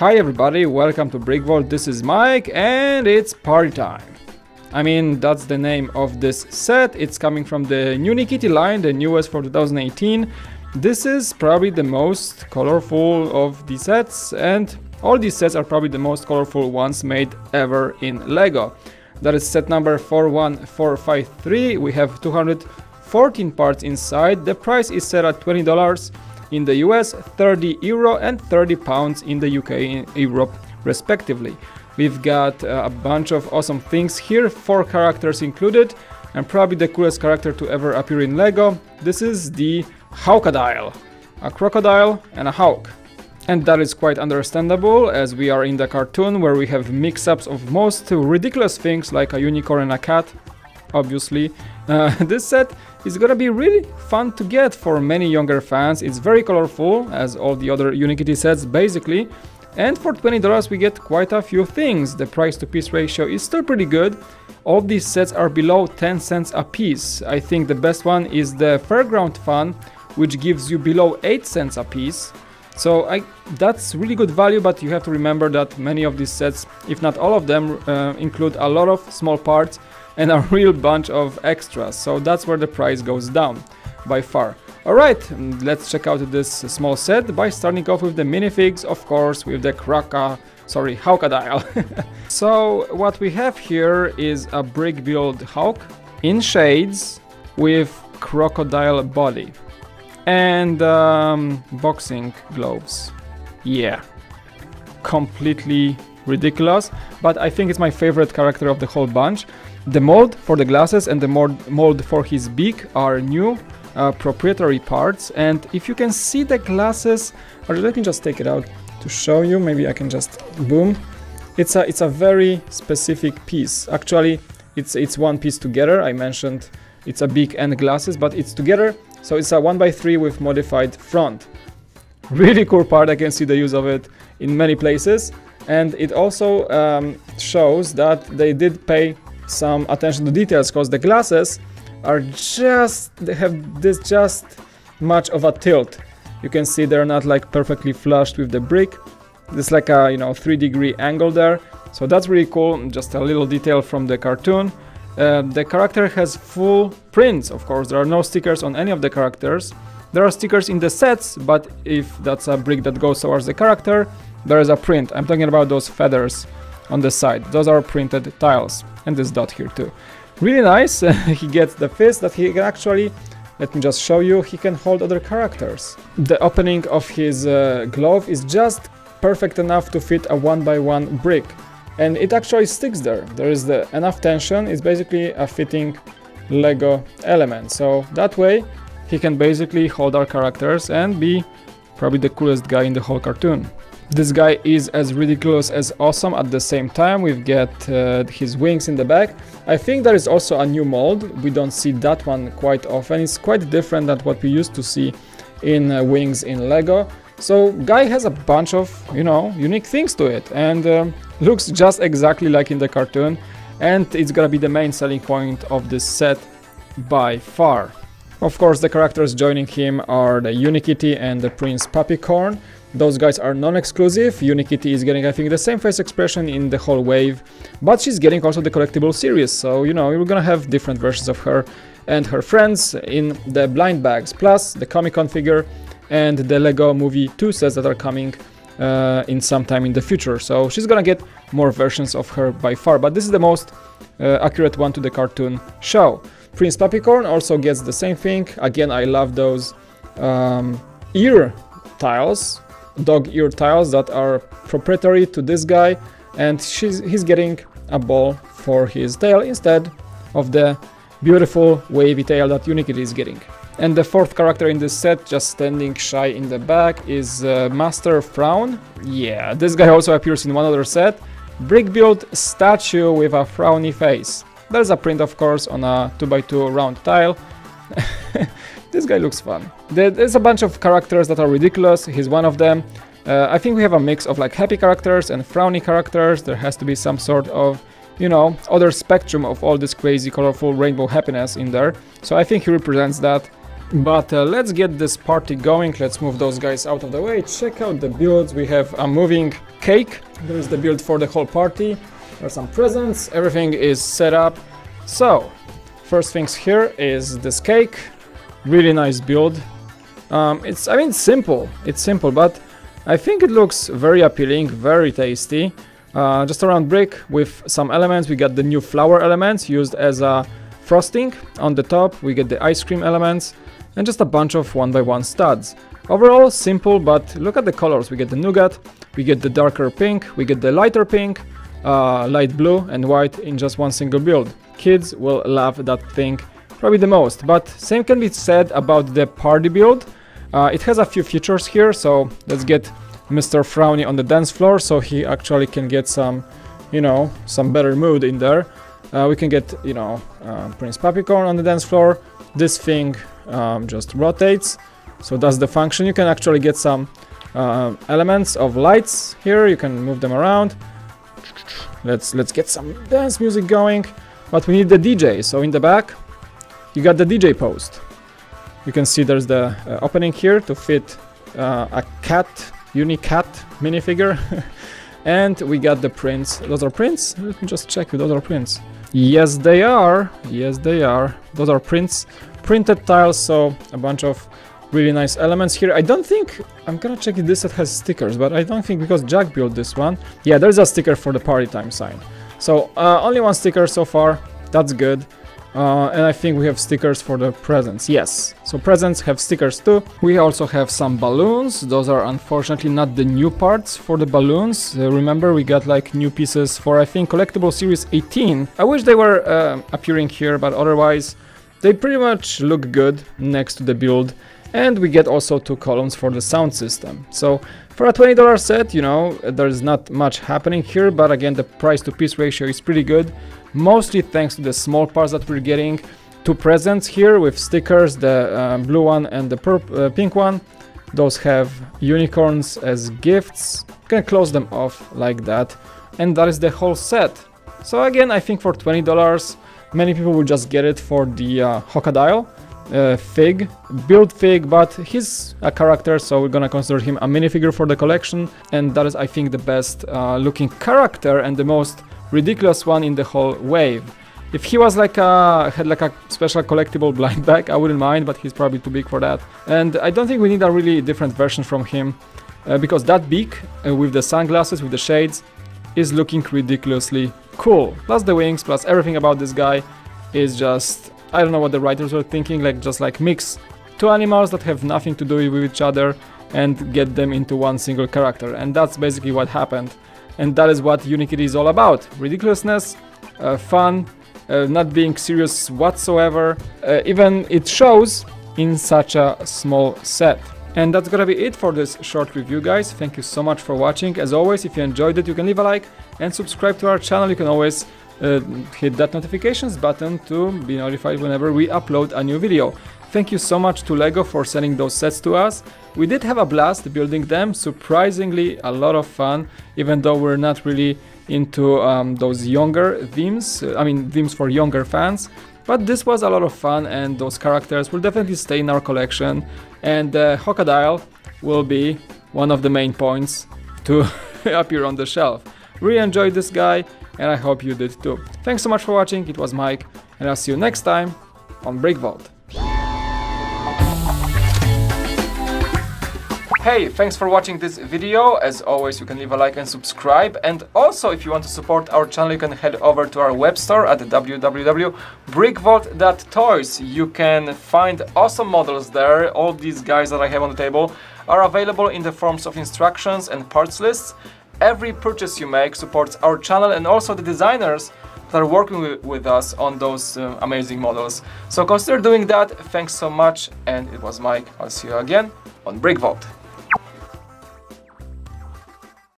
Hi everybody, welcome to Brick Vault, this is Mike and it's party time. I mean, that's the name of this set. It's coming from the Unikitty line, the newest for 2018. This is probably the most colorful of the sets, and all these sets are probably the most colorful ones made ever in LEGO. That is set number 41453. We have 214 parts inside. The price is set at $20 in the US, €30 and £30 in the UK and Europe respectively. We've got a bunch of awesome things here, 4 characters included, and probably the coolest character to ever appear in LEGO. This is the Hawkodile, a crocodile and a hawk. And that is quite understandable, as we are in the cartoon where we have mix-ups of most ridiculous things like a unicorn and a cat, obviously. This set is gonna be really fun to get for many younger fans. It's very colorful, as all the other Unikitty sets basically, and for $20 we get quite a few things. The price to piece ratio is still pretty good. All these sets are below 10 cents a piece. I think the best one is the Fairground Fun, which gives you below 8 cents a piece. So that's really good value, but you have to remember that many of these sets, if not all of them, include a lot of small parts and a real bunch of extras, so that's where the price goes down by far. Alright, let's check out this small set by starting off with the minifigs, of course, with the Hawkodile. So what we have here is a brick build hawk in shades with crocodile body and boxing gloves. Yeah, completely ridiculous, but I think it's my favorite character of the whole bunch. The mold for the glasses and the mold for his beak are new proprietary parts, and if you can see the glasses, or let me just take it out to show you, maybe I can just boom. It's a very specific piece. Actually, it's one piece together. I mentioned it's a beak and glasses, but it's together, so it's a 1x3 with modified front. Really cool part, I can see the use of it in many places, and it also shows that they did pay some attention to details, because the glasses are just, they have this just much of a tilt. You can see they're not like perfectly flushed with the brick. There's like a 3-degree angle there, so that's really cool. Just a little detail from the cartoon. The character has full prints, of course. There are no stickers on any of the characters. There are stickers in the sets, but if that's a brick that goes towards the character, there is a print. I'm talking about those feathers on the side. Those are printed tiles, and this dot here too. Really nice. He gets the fist that he can actually, let me just show you, he can hold other characters. The opening of his glove is just perfect enough to fit a 1x1 brick, and it actually sticks there. There is enough tension. It's basically a fitting LEGO element, so that way he can basically hold our characters and be probably the coolest guy in the whole cartoon. This guy is as ridiculous as awesome at the same time. We've got his wings in the back. I think there is also a new mold. We don't see that one quite often. It's quite different than what we used to see in wings in LEGO. So guy has a bunch of, unique things to it, and looks just exactly like in the cartoon. And it's gonna be the main selling point of this set by far. Of course, the characters joining him are the Unikitty and the Prince Puppycorn. Those guys are non-exclusive. Unikitty is getting, I think, the same face expression in the whole wave, but she's getting also the collectible series, so, we're gonna have different versions of her and her friends in the blind bags, plus the Comic-Con figure and the LEGO Movie 2 sets that are coming in some time in the future, so she's gonna get more versions of her by far, but this is the most accurate one to the cartoon show. Prince Puppycorn also gets the same thing. Again, I love those ear tiles, dog ear tiles that are proprietary to this guy, and he's getting a ball for his tail instead of the beautiful wavy tail that Unikitty is getting. And the fourth character in this set, just standing shy in the back, is Master Frown. Yeah, this guy also appears in one other set. Brick built statue with a frowny face. There's a print, of course, on a 2x2 round tile. This guy looks fun. There's a bunch of characters that are ridiculous. He's one of them. I think we have a mix of like happy characters and frowny characters. There has to be some sort of, other spectrum of all this crazy colorful rainbow happiness in there. So I think he represents that But let's get this party going. Let's move those guys out of the way. Check out the builds. We have a moving cake. There's the build for the whole party. There's some presents. Everything is set up. So first things here is this cake. Really nice build. I mean, simple. It's simple, but I think it looks very appealing, very tasty. Just a round brick with some elements. We got the new flower elements used as a frosting on the top. We get the ice cream elements and just a bunch of 1x1 studs. Overall simple, but look at the colors. We get the nougat, we get the darker pink, we get the lighter pink, light blue and white in just one single build. Kids will love that thing probably the most, but same can be said about the party build. It has a few features here, so let's get Mr. Frowny on the dance floor so he actually can get some, you know, some better mood in there. We can get, you know, Prince Puppycorn on the dance floor. This thing just rotates, so that's the function. You can actually get some elements of lights here. You can move them around. Let's get some dance music going, but we need the DJ. So in the back you got the DJ post. You can see there's the opening here to fit a cat, Unicat minifigure. And we got the prints. Those are prints? Let me just check if those are prints. Yes, they are. Yes, they are. Those are prints. Printed tiles, so a bunch of really nice elements here. I don't think... I'm gonna check if this set has stickers, but I don't think, because Jack built this one. Yeah, there's a sticker for the party time sign. So, only one sticker so far. That's good. And I think we have stickers for the presents. Yes, so presents have stickers too. We also have some balloons. Those are unfortunately not the new parts for the balloons. Remember, we got like new pieces for, I think, collectible series 18. I wish they were appearing here, but otherwise they pretty much look good next to the build. And we get also two columns for the sound system. So for a $20 set, you know, there's not much happening here, but again, the price to piece ratio is pretty good, mostly thanks to the small parts that we're getting. Two presents here with stickers, the blue one and the pink one. Those have unicorns as gifts. You can close them off like that, and that is the whole set. So again, I think for $20 many people will just get it for the Hawkodile fig, build fig, but he's a character, so we're gonna consider him a minifigure for the collection, and that is, I think, the best looking character and the most ridiculous one in the whole wave. If he was like had like a special collectible blind bag, I wouldn't mind, but he's probably too big for that. And I don't think we need a really different version from him, because that beak with the sunglasses, with the shades, is looking ridiculously cool. Plus the wings, plus everything about this guy is just... I don't know what the writers were thinking, like just like mix two animals that have nothing to do with each other and get them into one single character. And that's basically what happened. And that is what Unikitty is all about. Ridiculousness, fun, not being serious whatsoever. Even it shows in such a small set. And that's gonna be it for this short review, guys. Thank you so much for watching. As always, if you enjoyed it, you can leave a like and subscribe to our channel. You can always hit that notifications button to be notified whenever we upload a new video. Thank you so much to LEGO for sending those sets to us. We did have a blast building them, surprisingly a lot of fun, even though we're not really into those younger themes, I mean themes for younger fans. But this was a lot of fun, and those characters will definitely stay in our collection, and Hawkodile will be one of the main points to appear on the shelf. Really enjoyed this guy, and I hope you did too. Thanks so much for watching. It was Mike, and I'll see you next time on Brick Vault. Hey, thanks for watching this video. As always, you can leave a like and subscribe. And also, if you want to support our channel, you can head over to our web store at www.brickvault.toys. You can find awesome models there. All these guys that I have on the table are available in the forms of instructions and parts lists. Every purchase you make supports our channel and also the designers that are working with us on those amazing models. So consider doing that. Thanks so much, and it was Mike. I'll see you again on Brick Vault.